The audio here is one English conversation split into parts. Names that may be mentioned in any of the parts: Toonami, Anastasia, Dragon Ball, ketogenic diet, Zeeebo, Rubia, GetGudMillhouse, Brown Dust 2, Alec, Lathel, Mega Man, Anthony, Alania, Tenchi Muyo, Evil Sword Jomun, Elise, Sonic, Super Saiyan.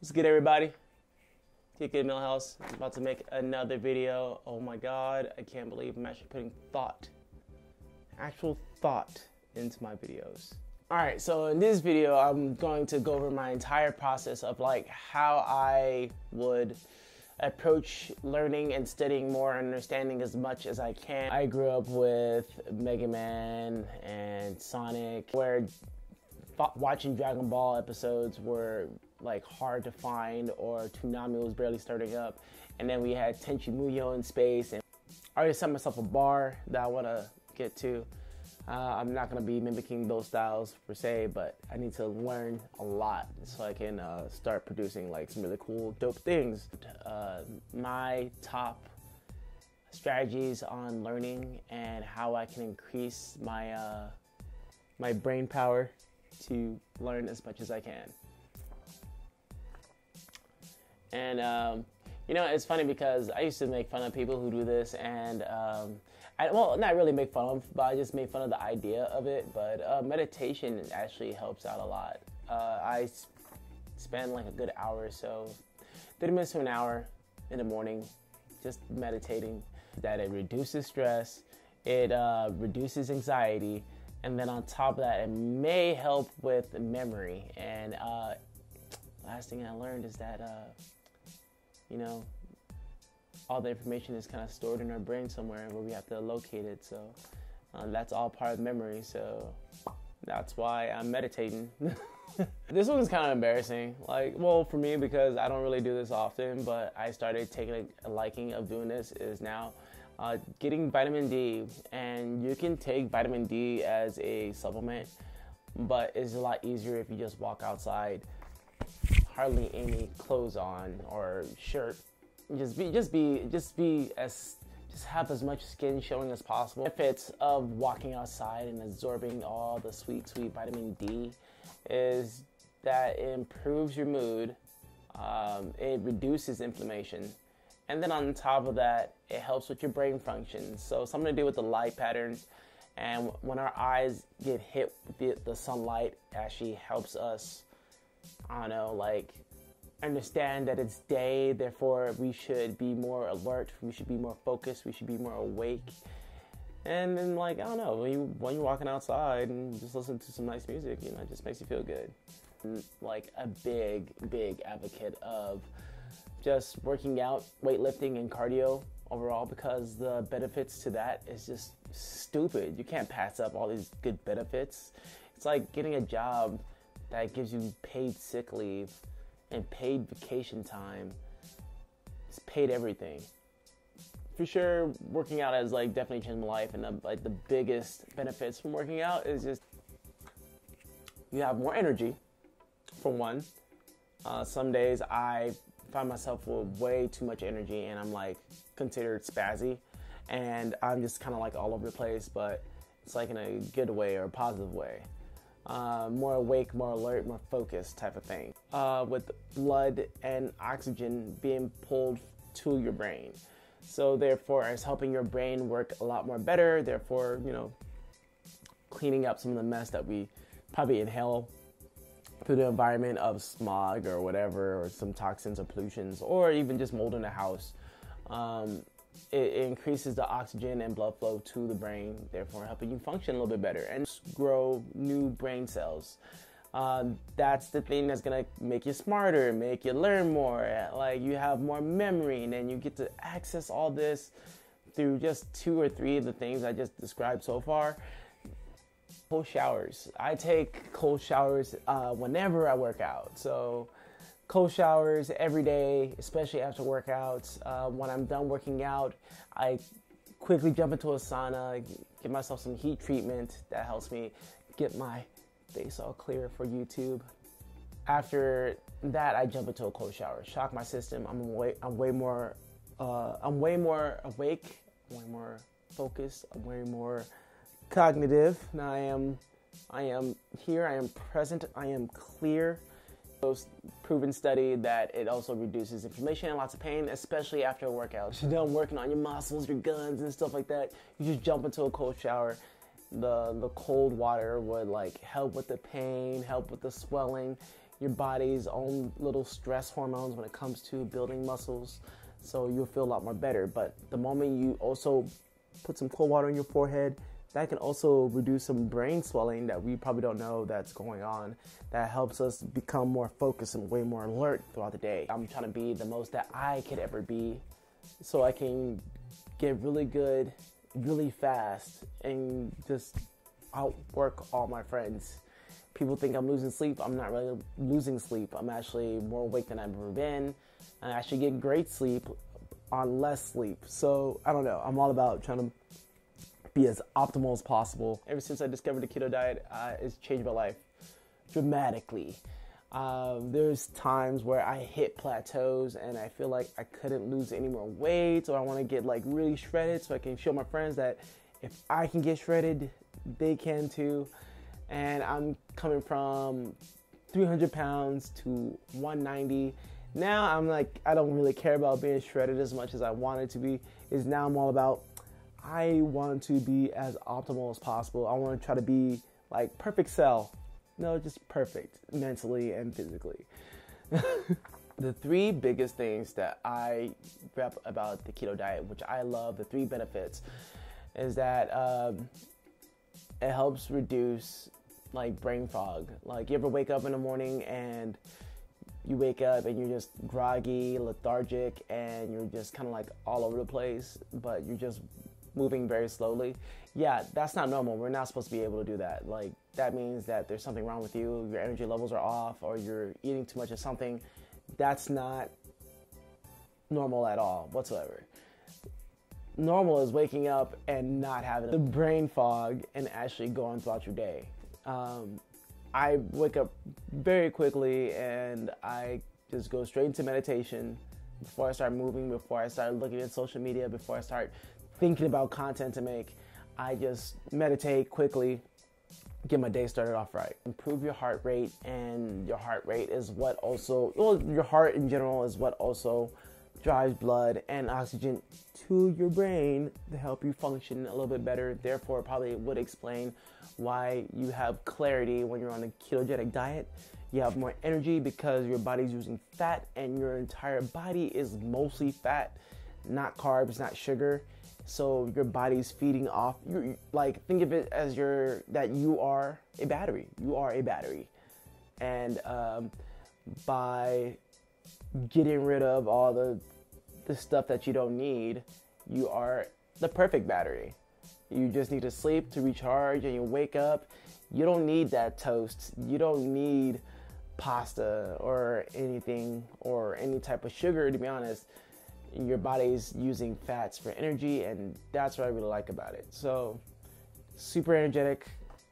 What's good, everybody? GetGudMillhouse. I'm about to make another video. Oh my god, I can't believe I'm actually putting thought, actual thought, into my videos. Alright, so in this video, I'm going to go over my entire process of like how I would approach learning and studying more and understanding as much as I can. I grew up with Mega Man and Sonic, where watching Dragon Ball episodes were like hard to find, or Toonami was barely starting up, and then we had Tenchi Muyo in space. And I already set myself a bar that I want to get to. I'm not going to be mimicking those styles per se, but I need to learn a lot so I can start producing like some really cool, dope things. My top strategies on learning and how I can increase my my brain power to learn as much as I can. And you know, it's funny because I used to make fun of people who do this, and well, not really make fun of, but I just made fun of the idea of it. But meditation actually helps out a lot. I spend like a good hour or so, 30 minutes to an hour in the morning, just meditating. That it reduces stress, it reduces anxiety, and then on top of that, it may help with memory. And last thing I learned is that, you know, all the information is kind of stored in our brain somewhere where we have to locate it. So that's all part of memory. So that's why I'm meditating. This one's kind of embarrassing. Like, well, for me, because I don't really do this often, but I started taking a liking of doing this is now getting vitamin D. And you can take vitamin D as a supplement, but it's a lot easier if you just walk outside. Hardly any clothes on or shirt. Just have as much skin showing as possible. Benefits of walking outside and absorbing all the sweet vitamin D is that it improves your mood, it reduces inflammation, and then on top of that, it helps with your brain functions. So something to do with the light patterns, and when our eyes get hit with the sunlight, it actually helps us. I don't know, like, understand that it's day, therefore we should be more alert, we should be more focused, we should be more awake. And then, like, I don't know, when you're walking outside and just listen to some nice music, you know, it just makes you feel good. Like, a big advocate of just working out, weightlifting, and cardio overall, because the benefits to that is just stupid. You can't pass up all these good benefits. It's like getting a job that gives you paid sick leave and paid vacation time. It's paid everything. For sure, working out has like definitely changed my life, and like the biggest benefits from working out is just you have more energy, for one. Some days I find myself with way too much energy and I'm like considered spazzy, and I'm just kind of like all over the place, but it's like in a good way or a positive way. More awake, more alert, more focused type of thing. With blood and oxygen being pulled to your brain. So therefore, it's helping your brain work a lot more better, therefore, you know, cleaning up some of the mess that we probably inhale through the environment of smog or whatever, or some toxins or pollutions, or even just mold in the house. It increases the oxygen and blood flow to the brain, therefore helping you function a little bit better and grow new brain cells. That's the thing that's gonna make you smarter, make you learn more, like you have more memory, and then you get to access all this through just 2 or 3 of the things I just described so far. Cold showers. I take cold showers whenever I work out. So cold showers every day, especially after workouts. When I'm done working out, I quickly jump into a sauna, give myself some heat treatment. That helps me get my face all clear for YouTube. After that, I jump into a cold shower, shock my system. I'm way more awake, way more focused, I'm way more cognitive. Now I am here, I am present, I am clear. Proven study that it also reduces inflammation and lots of pain, especially after a workout. You're done working on your muscles, your guns, and stuff like that. You just jump into a cold shower. The cold water would like help with the pain, help with the swelling, your body's own little stress hormones when it comes to building muscles, so you'll feel a lot more better. But the moment you also put some cold water on your forehead, that can also reduce some brain swelling that we probably don't know that's going on. That helps us become more focused and way more alert throughout the day. I'm trying to be the most that I could ever be so I can get really good, really fast, and just outwork all my friends. People think I'm losing sleep. I'm not really losing sleep. I'm actually more awake than I've ever been. I actually get great sleep on less sleep. So I don't know. I'm all about trying to be as optimal as possible. Ever since I discovered the keto diet, it's changed my life dramatically. There's times where I hit plateaus and I feel like I couldn't lose any more weight, or I want to get like really shredded so I can show my friends that if I can get shredded, they can too. And I'm coming from 300 pounds to 190. Now I'm like, I don't really care about being shredded as much as I wanted to be. Is now I'm all about, I want to be as optimal as possible. I want to try to be like perfect cell. No, just perfect mentally and physically. The three biggest things that I rep about the keto diet, which I love, the three benefits, is that it helps reduce like brain fog. Like, you ever wake up in the morning and you wake up and you're just groggy, lethargic, and you're just kind of like all over the place, but you're just moving very slowly. Yeah, that's not normal. We're not supposed to be able to do that. Like, that means that there's something wrong with you. Your energy levels are off, or you're eating too much of something. That's not normal at all whatsoever. Normal is waking up and not having the brain fog and actually going throughout your day. I wake up very quickly and I just go straight into meditation before I start moving, before I start looking at social media, before I start thinking about content to make. I just meditate quickly, get my day started off right. Improve your heart rate, and your heart rate is what also, well, your heart in general is what also drives blood and oxygen to your brain to help you function a little bit better. Therefore, probably would explain why you have clarity when you're on a ketogenic diet. You have more energy because your body's using fat, and your entire body is mostly fat, not carbs, not sugar. So your body's feeding off, like, think of it as you are a battery. You are a battery. And by getting rid of all the stuff that you don't need, you are the perfect battery. You just need to sleep to recharge, and you wake up. You don't need that toast. You don't need pasta or anything, or any type of sugar, to be honest. Your body's using fats for energy, and that's what I really like about it. So, super energetic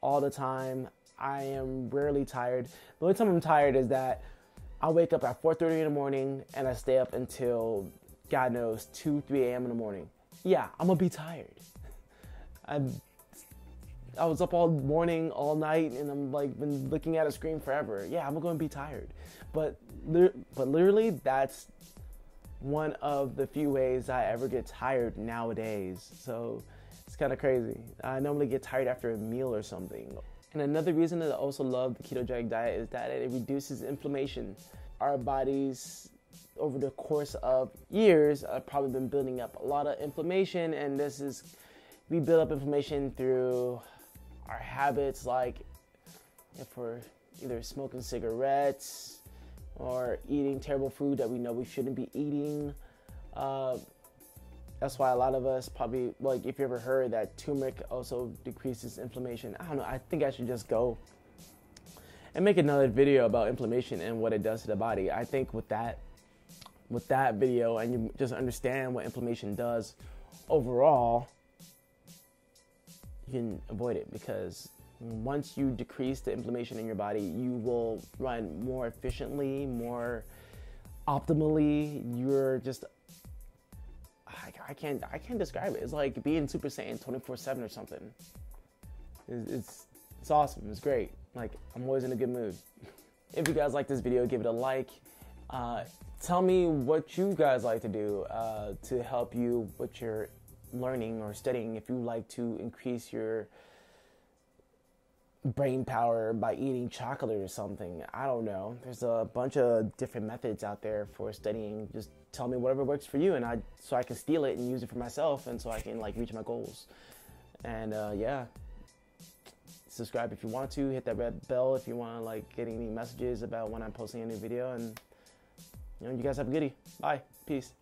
all the time. I am rarely tired. The only time I'm tired is that I wake up at 4:30 in the morning and I stay up until, God knows, 2, 3 a.m. in the morning. Yeah, I'm gonna be tired. I was up all morning, all night, and I'm like been looking at a screen forever. Yeah, I'm gonna be tired. But literally, that's one of the few ways I ever get tired nowadays. So it's kind of crazy. I normally get tired after a meal or something. And another reason that I also love the ketogenic diet is that it reduces inflammation. Our bodies, over the course of years, have probably been building up a lot of inflammation, and we build up inflammation through our habits, like if we're either smoking cigarettes or eating terrible food that we know we shouldn't be eating. That's why a lot of us probably, like, if you ever heard that turmeric also decreases inflammation. I don't know, I think I should just go and make another video about inflammation and what it does to the body. I think with that video, and you just understand what inflammation does overall, you can avoid it, because once you decrease the inflammation in your body, you will run more efficiently, more optimally. You're just, I can't describe it. It's like being Super Saiyan 24/7 or something. It's awesome. It's great. Like, I'm always in a good mood. If you guys like this video, give it a like. Tell me what you guys like to do to help you with your learning or studying. If you like to increase your brain power by eating chocolate or something. I don't know. There's a bunch of different methods out there for studying. Just tell me whatever works for you, and I can steal it and use it for myself, and so I can like reach my goals. And yeah, subscribe if you want to. Hit that red bell if you want to like get any messages about when I'm posting a new video. And you know, you guys have a goodie. Bye. Peace.